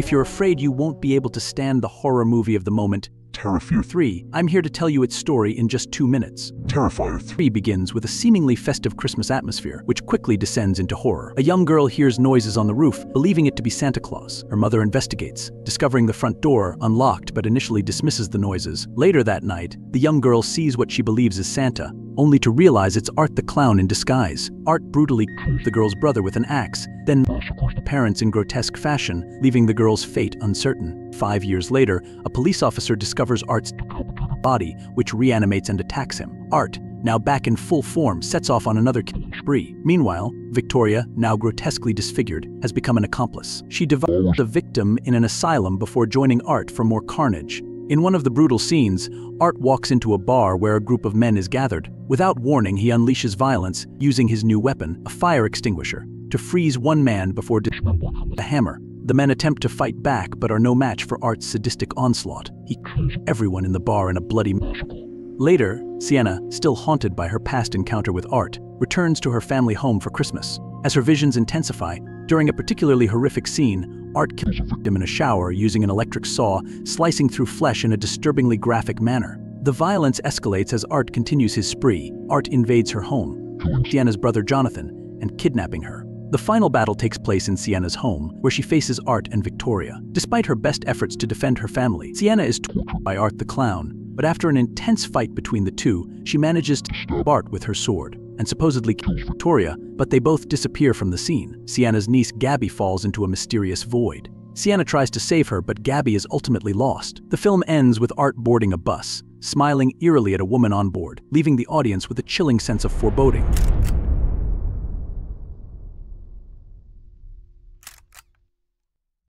If you're afraid you won't be able to stand the horror movie of the moment, Terrifier 3, I'm here to tell you its story in just 2 minutes. Terrifier 3 begins with a seemingly festive Christmas atmosphere, which quickly descends into horror. A young girl hears noises on the roof, believing it to be Santa Claus. Her mother investigates, discovering the front door unlocked but initially dismisses the noises. Later that night, the young girl sees what she believes is Santa, only to realize it's Art the Clown in disguise. Art brutally kills the girl's brother with an axe, then massacres the parents in grotesque fashion, leaving the girl's fate uncertain. 5 years later, a police officer discovers Art's body, which reanimates and attacks him. Art, now back in full form, sets off on another killing spree. Meanwhile, Victoria, now grotesquely disfigured, has become an accomplice. She devours the victim in an asylum before joining Art for more carnage. In one of the brutal scenes, Art walks into a bar where a group of men is gathered. Without warning, he unleashes violence, using his new weapon, a fire extinguisher, to freeze one man before dismantling the hammer. The men attempt to fight back but are no match for Art's sadistic onslaught. He kills everyone in the bar in a bloody massacre. Later, Sienna, still haunted by her past encounter with Art, returns to her family home for Christmas. As her visions intensify, during a particularly horrific scene, Art kills a victim in a shower using an electric saw, slicing through flesh in a disturbingly graphic manner. The violence escalates as Art continues his spree. Art invades her home, Sienna's brother Jonathan, and kidnapping her. The final battle takes place in Sienna's home, where she faces Art and Victoria. Despite her best efforts to defend her family, Sienna is tortured by Art the Clown, but after an intense fight between the two, she manages to stab Art with her sword and supposedly kills Victoria, but they both disappear from the scene. Sienna's niece Gabby falls into a mysterious void. Sienna tries to save her, but Gabby is ultimately lost. The film ends with Art boarding a bus, smiling eerily at a woman on board, leaving the audience with a chilling sense of foreboding.